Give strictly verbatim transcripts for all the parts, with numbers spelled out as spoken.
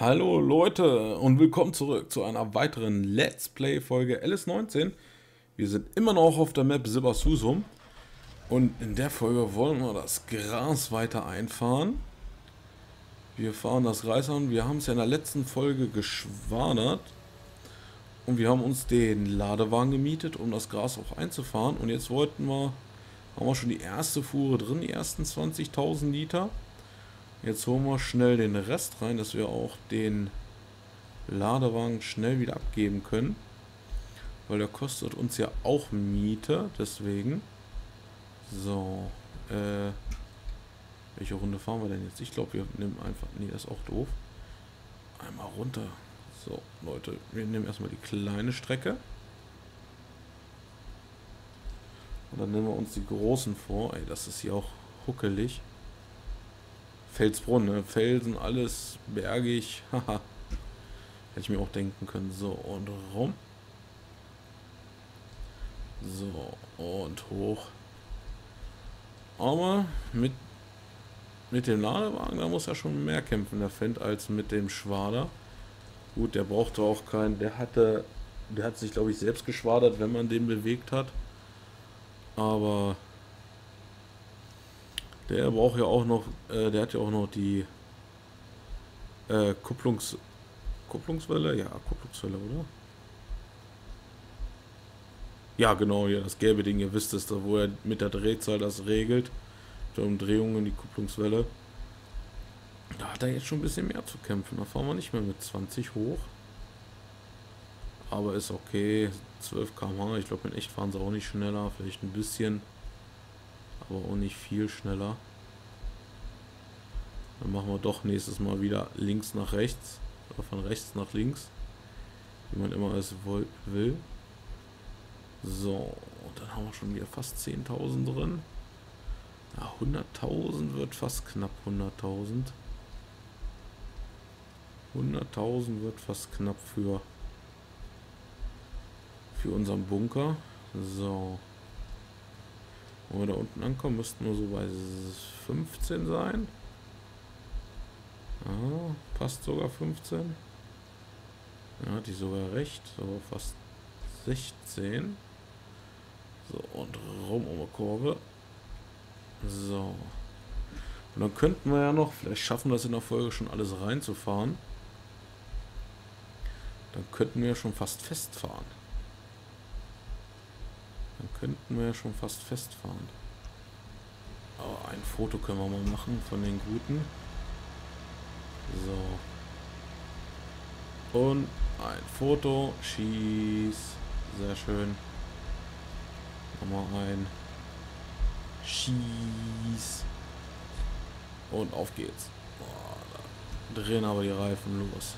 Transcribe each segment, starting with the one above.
Hallo Leute und willkommen zurück zu einer weiteren Let's Play Folge L S neunzehn. Wir sind immer noch auf der Map Silbersusum und in der Folge wollen wir das Gras weiter einfahren. Wir fahren das Reis an, wir haben es ja in der letzten Folge geschwadert und wir haben uns den Ladewagen gemietet, um das Gras auch einzufahren. Und jetzt wollten wir, haben wir schon die erste Fuhre drin, die ersten zwanzigtausend Liter. Jetzt holen wir schnell den Rest rein, dass wir auch den Ladewagen schnell wieder abgeben können. Weil der kostet uns ja auch Miete, deswegen. So, äh, welche Runde fahren wir denn jetzt? Ich glaube, wir nehmen einfach, nee, das ist auch doof. Einmal runter. So, Leute, wir nehmen erstmal die kleine Strecke. Und dann nehmen wir uns die großen vor. Ey, das ist hier auch huckelig. Felsbrunn, ne? Felsen, alles bergig. Haha. Hätte ich mir auch denken können. So, und rum. So, und hoch. Aber mit, mit dem Ladewagen, da muss er schon mehr kämpfen, der Fendt, als mit dem Schwader. Gut, der brauchte auch keinen. Der hatte, der hat sich, glaube ich, selbst geschwadert, wenn man den bewegt hat. Aber der braucht ja auch noch, äh, der hat ja auch noch die äh, Kupplungs, Kupplungswelle, ja, Kupplungswelle, oder? Ja, genau, ja, das gelbe Ding, ihr wisst es, da wo er mit der Drehzahl das regelt, die Umdrehungen, die Kupplungswelle. Da hat er jetzt schon ein bisschen mehr zu kämpfen, da fahren wir nicht mehr mit zwanzig hoch. Aber ist okay, zwölf Kilometer pro Stunde, ich glaube, in echt fahren sie auch nicht schneller, vielleicht ein bisschen. Aber auch nicht viel schneller. Dann machen wir doch nächstes Mal wieder links nach rechts. Oder von rechts nach links. Wie man immer es will. So, und dann haben wir schon wieder fast zehntausend drin. Ja, hunderttausend wird fast knapp. hunderttausend. hunderttausend wird fast knapp für, für unseren Bunker. So. Wenn wir da unten ankommen, müssten wir so bei fünfzehn sein. Ah, passt sogar fünfzehn. Da hatte ich sogar recht. So fast sechzehn. So, und rum um die Kurve. So. Und dann könnten wir ja noch, vielleicht schaffen wir das in der Folge schon alles reinzufahren. Dann könnten wir schon fast festfahren. Dann könnten wir ja schon fast festfahren. Aber ein Foto können wir mal machen von den Guten. So. Und ein Foto. Schieß. Sehr schön. Nochmal ein. Schieß. Und auf geht's. Boah, da drehen aber die Reifen los.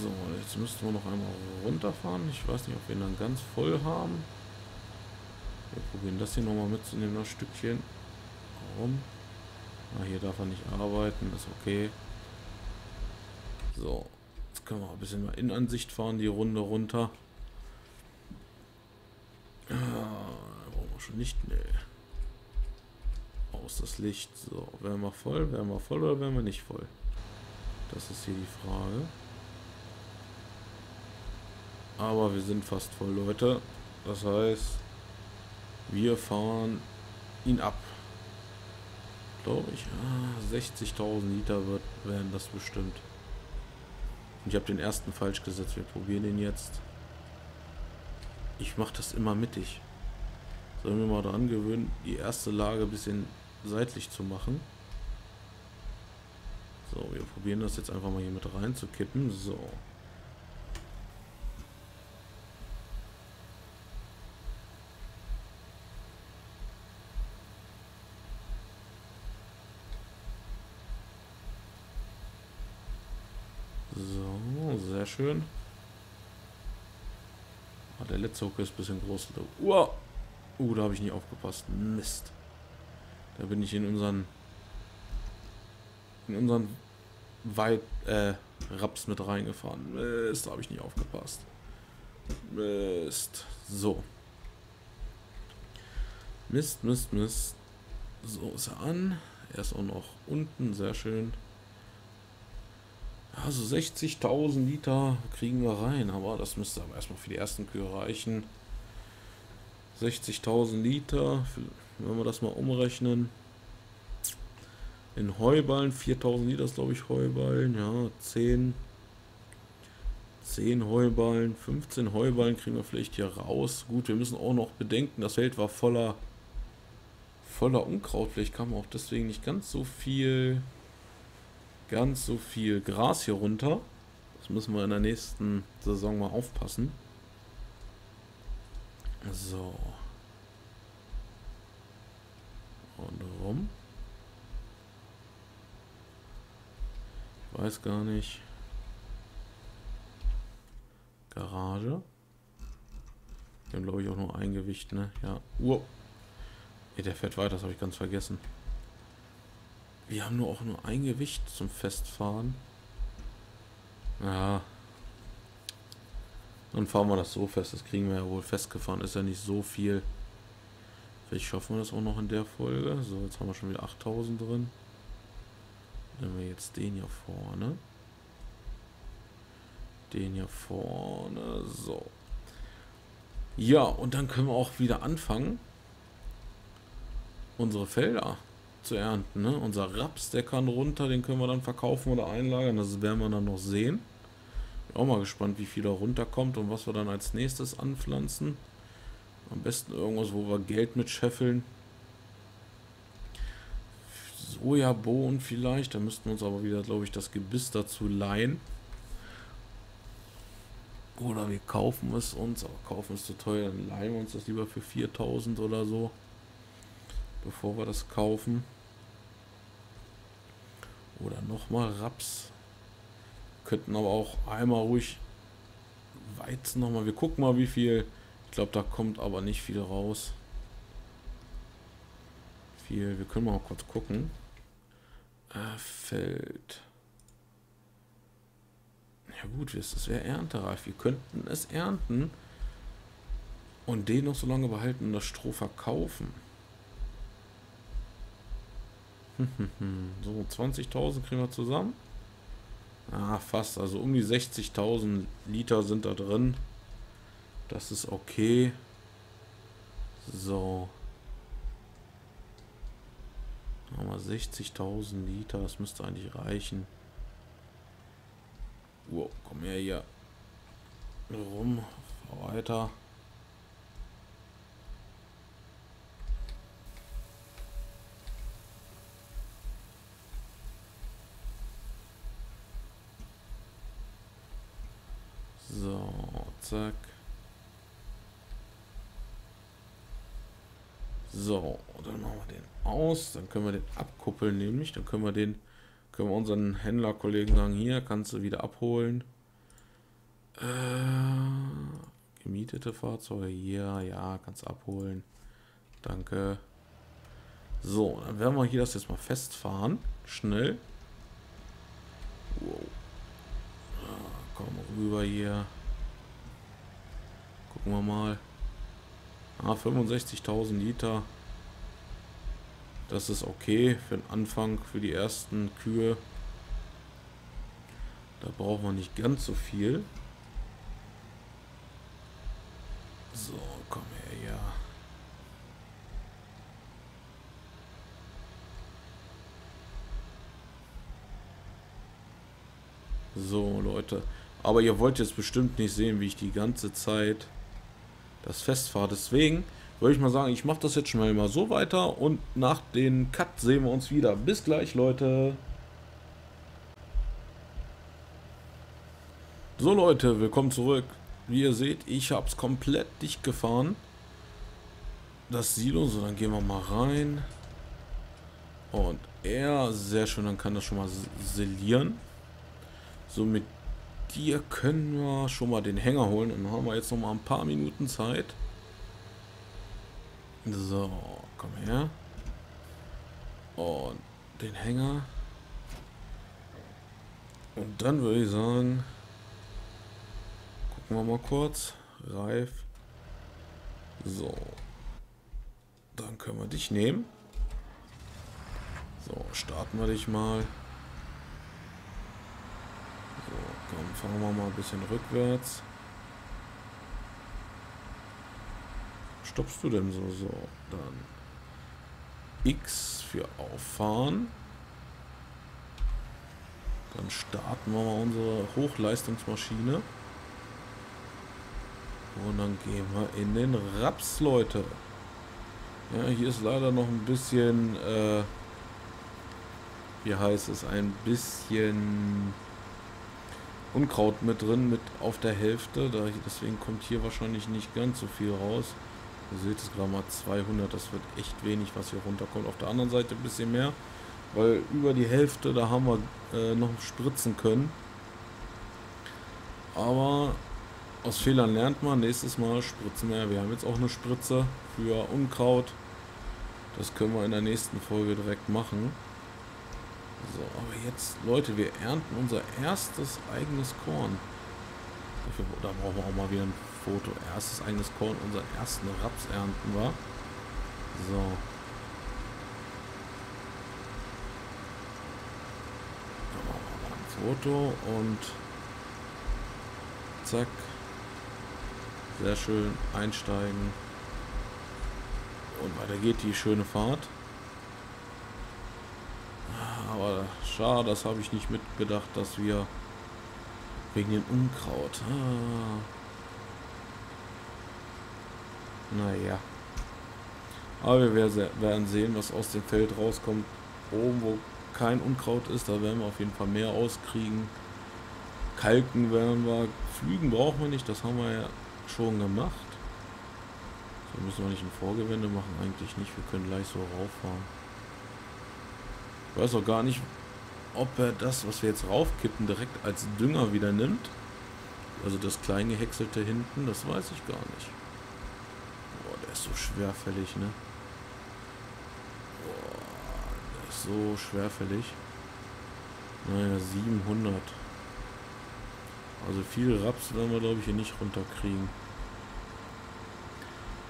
So, jetzt müssten wir noch einmal runterfahren. Ich weiß nicht, ob wir ihn dann ganz voll haben. Wir probieren das hier nochmal mitzunehmen, das Stückchen. Warum? Ah, hier darf er nicht arbeiten, ist okay. So, jetzt können wir ein bisschen mal in Ansicht fahren, die Runde runter. Ah, brauchen wir schon nicht, nee. Aus das Licht. So, wären wir voll, wären wir voll oder wären wir nicht voll? Das ist hier die Frage. Aber wir sind fast voll, Leute. Das heißt, wir fahren ihn ab. Glaube ich. Ah, sechzigtausend Liter wird, werden das bestimmt. Und ich habe den ersten falsch gesetzt. Wir probieren den jetzt. Ich mache das immer mittig. Sollen wir mal daran gewöhnen, die erste Lage ein bisschen seitlich zu machen. So, wir probieren das jetzt einfach mal hier mit reinzukippen. So. So, sehr schön. Ah, der letzte Hucke ist ein bisschen groß. Uh, uh, da habe ich nicht aufgepasst. Mist. Da bin ich in unseren in unseren Weid, äh, Raps mit reingefahren. Mist, da habe ich nicht aufgepasst. Mist. So. Mist, Mist, Mist. So ist er an. Er ist auch noch unten. Sehr schön. Also sechzigtausend Liter kriegen wir rein, aber das müsste aber erstmal für die ersten Kühe reichen. sechzigtausend Liter, wenn wir das mal umrechnen. In Heuballen, viertausend Liter ist glaube ich Heuballen, ja, zehn, zehn Heuballen, fünfzehn Heuballen kriegen wir vielleicht hier raus. Gut, wir müssen auch noch bedenken, das Feld war voller, voller Unkraut, vielleicht kam auch deswegen nicht ganz so viel, ganz so viel Gras hier runter. Das müssen wir in der nächsten Saison mal aufpassen. So. Und rum. Ich weiß gar nicht. Garage. Wir haben glaube ich auch nur ein Gewicht, ne? Ja. Wow. Ey, der fährt weiter, das habe ich ganz vergessen. Wir haben nur auch nur ein Gewicht zum Festfahren. Ja. Dann fahren wir das so fest. Das kriegen wir ja wohl festgefahren. Ist ja nicht so viel. Vielleicht schaffen wir das auch noch in der Folge. So, jetzt haben wir schon wieder achttausend drin. Nehmen wir jetzt den hier vorne. Den hier vorne. So. Ja, und dann können wir auch wieder anfangen, unsere Felder zu ernten. Ne? Unser Raps, der kann runter. Den können wir dann verkaufen oder einlagern. Das werden wir dann noch sehen. Auch mal gespannt, wie viel da runterkommt und was wir dann als nächstes anpflanzen. Am besten irgendwas, wo wir Geld mit scheffeln. Sojabohnen vielleicht. Da müssten wir uns aber wieder, glaube ich, das Gebiss dazu leihen. Oder wir kaufen es uns. Aber kaufen ist zu teuer. Dann leihen wir uns das lieber für viertausend oder so. Bevor wir das kaufen. Oder nochmal Raps. Könnten aber auch einmal ruhig Weizen nochmal. Wir gucken mal, wie viel. Ich glaube, da kommt aber nicht viel raus. Viel. Wir können mal kurz gucken. Äh, Feld. Ja gut, das wäre erntereif. Wir könnten es ernten und den noch so lange behalten und das Stroh verkaufen. So, zwanzigtausend kriegen wir zusammen. Ah, fast. Also um die sechzigtausend Liter sind da drin. Das ist okay. So. Aber sechzigtausend Liter, das müsste eigentlich reichen. Wow, komm her hier. Rum, fahr weiter. So, zack. So, dann machen wir den aus. Dann können wir den abkuppeln, nämlich. Dann können wir den, können wir unseren Händlerkollegen sagen, hier kannst du wieder abholen. Äh, gemietete Fahrzeuge, ja, ja, kannst abholen. Danke. So, dann werden wir hier das jetzt mal festfahren. Schnell. Wow. Komm rüber hier. Gucken wir mal. Ah, fünfundsechzigtausend Liter. Das ist okay für den Anfang, für die ersten Kühe. Da brauchen wir nicht ganz so viel. So, komm her, ja. So, Leute. Aber ihr wollt jetzt bestimmt nicht sehen, wie ich die ganze Zeit das festfahre. Deswegen würde ich mal sagen, ich mache das jetzt schon mal immer so weiter und nach dem Cut sehen wir uns wieder. Bis gleich, Leute. So, Leute, willkommen zurück. Wie ihr seht, ich habe es komplett dicht gefahren. Das Silo, so dann gehen wir mal rein. Und er, sehr schön, dann kann das schon mal silieren. So mit hier können wir schon mal den Hänger holen und dann haben wir jetzt noch mal ein paar Minuten Zeit. So, komm her. Und den Hänger. Und dann würde ich sagen, gucken wir mal kurz. Reif. So. Dann können wir dich nehmen. So, starten wir dich mal. Dann fahren wir mal ein bisschen rückwärts. Stoppst du denn so? So, dann X für Auffahren. Dann starten wir mal unsere Hochleistungsmaschine. Und dann gehen wir in den Raps, Leute. Ja, hier ist leider noch ein bisschen, äh, wie heißt es, ein bisschen Unkraut mit drin, mit auf der Hälfte. Da, deswegen kommt hier wahrscheinlich nicht ganz so viel raus. Ihr seht es gerade mal, zweihundert, das wird echt wenig, was hier runterkommt. Auf der anderen Seite ein bisschen mehr, weil über die Hälfte, da haben wir äh, noch spritzen können. Aber aus Fehlern lernt man, nächstes Mal spritzen wir. Wir haben jetzt auch eine Spritze für Unkraut. Das können wir in der nächsten Folge direkt machen. So, aber jetzt, Leute, wir ernten unser erstes eigenes Korn. Dafür, da brauchen wir auch mal wieder ein Foto. Erstes eigenes Korn, unseren ersten Raps ernten wir. So. Da machen wir mal ein Foto und zack. Sehr schön einsteigen. Und weiter geht die schöne Fahrt. Aber schade, das habe ich nicht mitgedacht, dass wir wegen dem Unkraut. Ah. Naja. Aber wir werden sehen, was aus dem Feld rauskommt. Oben, wo kein Unkraut ist, da werden wir auf jeden Fall mehr auskriegen. Kalken werden wir. Flügen brauchen wir nicht, das haben wir ja schon gemacht. So, müssen wir nicht ein Vorgewende machen, eigentlich nicht. Wir können gleich so rauffahren. Ich weiß auch gar nicht, ob er das, was wir jetzt raufkippen, direkt als Dünger wieder nimmt. Also das Kleingehäckselte hinten, das weiß ich gar nicht. Boah, der ist so schwerfällig, ne? Boah, der ist so schwerfällig. Naja, siebenhundert. Also viel Raps werden wir, glaube ich, hier nicht runterkriegen.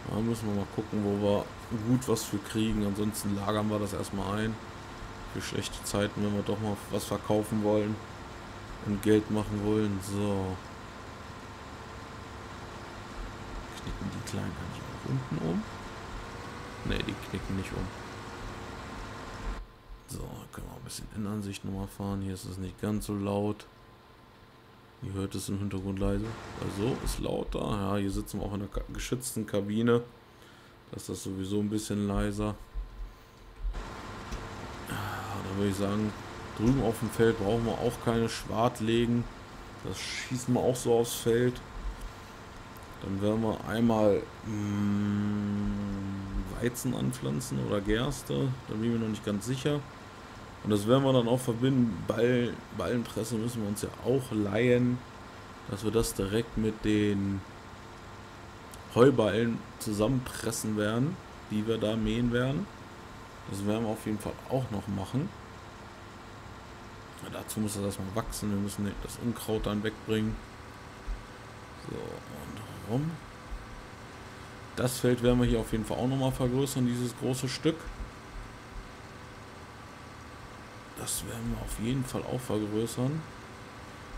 Da müssen wir mal gucken, wo wir gut was für kriegen. Ansonsten lagern wir das erstmal ein. Für schlechte Zeiten, wenn wir doch mal was verkaufen wollen und Geld machen wollen. So. Knicken die Kleinen eigentlich auch unten um? Ne, die knicken nicht um. So, können wir ein bisschen in Ansicht nochmal fahren. Hier ist es nicht ganz so laut. Ihr hört es im Hintergrund leise. Also ist lauter. Ja, hier sitzen wir auch in der geschützten Kabine. Das ist sowieso ein bisschen leiser. Da würde ich sagen, drüben auf dem Feld brauchen wir auch keine Schwartlegen. Das schießen wir auch so aufs Feld. Dann werden wir einmal mm, Weizen anpflanzen oder Gerste. Da bin ich mir noch nicht ganz sicher. Und das werden wir dann auch verbinden. Ball, Ballenpresse müssen wir uns ja auch leihen, dass wir das direkt mit den Heuballen zusammenpressen werden, die wir da mähen werden. Das werden wir auf jeden Fall auch noch machen. Ja, dazu muss das erstmal wachsen. Wir müssen das Unkraut dann wegbringen. So, und rum. Das Feld werden wir hier auf jeden Fall auch nochmal vergrößern, dieses große Stück. Das werden wir auf jeden Fall auch vergrößern.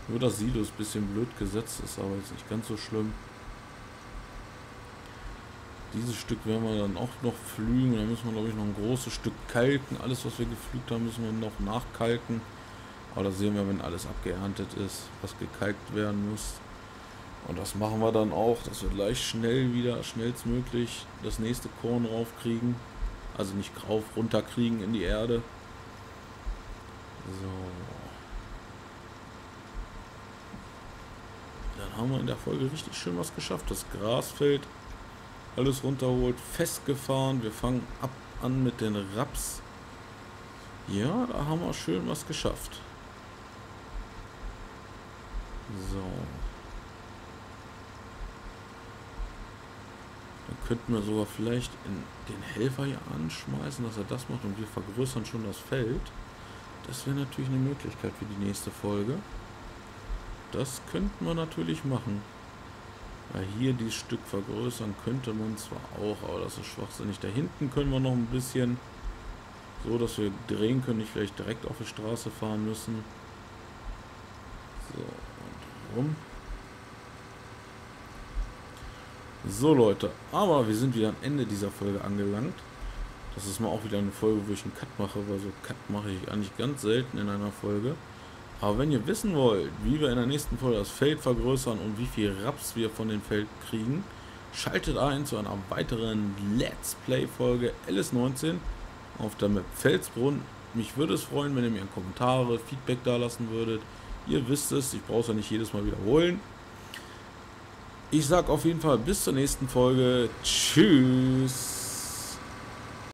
Nur das Silo ist ein bisschen blöd gesetzt, ist aber jetzt nicht ganz so schlimm. Dieses Stück werden wir dann auch noch pflügen. Da müssen wir, glaube ich, noch ein großes Stück kalken. Alles, was wir gepflügt haben, müssen wir noch nachkalken. Aber das sehen wir, wenn alles abgeerntet ist, was gekalkt werden muss. Und das machen wir dann auch, dass wir gleich schnell wieder, schnellstmöglich das nächste Korn raufkriegen. Also nicht rauf, runterkriegen in die Erde. So. Dann haben wir in der Folge richtig schön was geschafft. Das Grasfeld, alles runterholt, festgefahren. Wir fangen ab an mit den Raps. Ja, da haben wir schön was geschafft. So. Dann könnten wir sogar vielleicht in den Helfer hier anschmeißen, dass er das macht und wir vergrößern schon das Feld. Das wäre natürlich eine Möglichkeit für die nächste Folge. Das könnten wir natürlich machen. Ja, hier dieses Stück vergrößern könnte man zwar auch, aber das ist schwachsinnig. Da hinten können wir noch ein bisschen so, dass wir drehen können, nicht vielleicht direkt auf die Straße fahren müssen. So, und rum. So Leute, aber wir sind wieder am Ende dieser Folge angelangt. Das ist mal auch wieder eine Folge, wo ich einen Cut mache, weil so Cut mache ich eigentlich ganz selten in einer Folge. Aber wenn ihr wissen wollt, wie wir in der nächsten Folge das Feld vergrößern und wie viel Raps wir von dem Feld kriegen, schaltet ein zu einer weiteren Let's Play Folge L S neunzehn auf der Map Felsbrunn. Mich würde es freuen, wenn ihr mir in Kommentare, Feedback da lassen würdet. Ihr wisst es, ich brauche es ja nicht jedes Mal wiederholen. Ich sage auf jeden Fall bis zur nächsten Folge. Tschüss!